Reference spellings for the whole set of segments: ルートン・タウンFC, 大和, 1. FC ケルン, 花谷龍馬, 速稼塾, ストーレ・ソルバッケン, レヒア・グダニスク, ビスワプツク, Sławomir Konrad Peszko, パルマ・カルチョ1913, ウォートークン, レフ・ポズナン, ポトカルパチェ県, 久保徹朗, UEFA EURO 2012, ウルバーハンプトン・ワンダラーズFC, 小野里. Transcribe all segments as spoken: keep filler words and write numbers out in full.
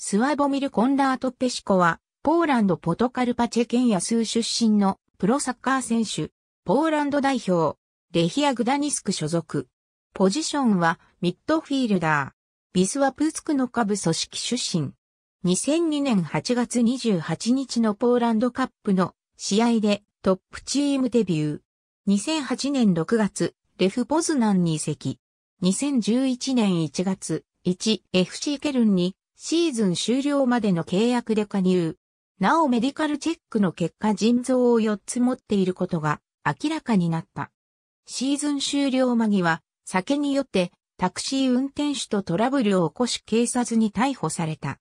スワボミル・コンラート・ペシコは、ポーランド・ポトカルパチェ県野州出身のプロサッカー選手、ポーランド代表、レヒア・グダニスク所属。ポジションはミッドフィールダー。ビスワプツクの下部組織出身。にせんにねんはちがつにじゅうはちにちのポーランドカップの試合でトップチームデビュー。にせんはちねんろくがつ、レフポズナンに移籍。にせんじゅういちねんいちがつ、いちエフシー ケルンにシーズン終了までの契約で加入。なおメディカルチェックの結果腎臓をよっつ持っていることが明らかになった。シーズン終了間際、酒に酔ってタクシー運転手とトラブルを起こし警察に逮捕された。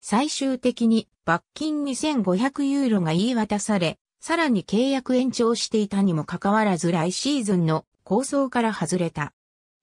最終的に罰金にせんごひゃくユーロが言い渡され、さらに契約延長していたにもかかわらず来シーズンの構想から外れた。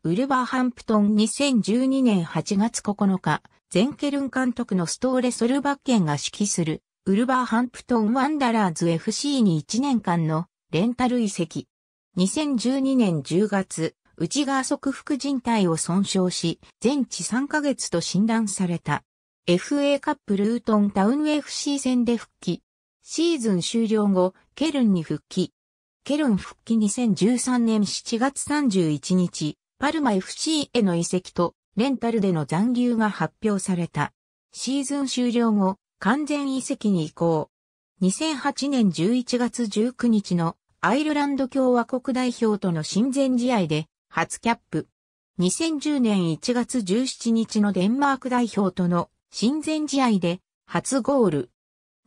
ウルバーハンプトンにせんじゅうにねんはちがつここのか、ゼンケルン監督のストーレ・ソルバッケンが指揮するウルバーハンプトンワンダラーズ エフシー にいちねんかんのレンタル移籍。にせんじゅうにねんじゅうがつ、内側側副靭帯を損傷し、全治さんかげつと診断された。エフエー カップルートンタウン エフシー 戦で復帰。シーズン終了後、ケルンに復帰。ケルン復帰にせんじゅうさんねんしちがつさんじゅういちにち、パルマ エフシー への移籍と、レンタルでの残留が発表された。シーズン終了後、完全移籍に移行。にせんはちねんじゅういちがつじゅうくにちのアイルランド共和国代表との親善試合で、初キャップ。にせんじゅうねんいちがつじゅうしちにちのデンマーク代表との親善試合で初ゴール。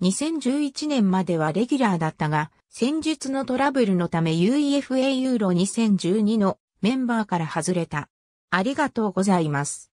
にせんじゅういちねんまではレギュラーだったが、戦術のトラブルのため UEFA ユーロにせんじゅうにのメンバーから外れた。ありがとうございます。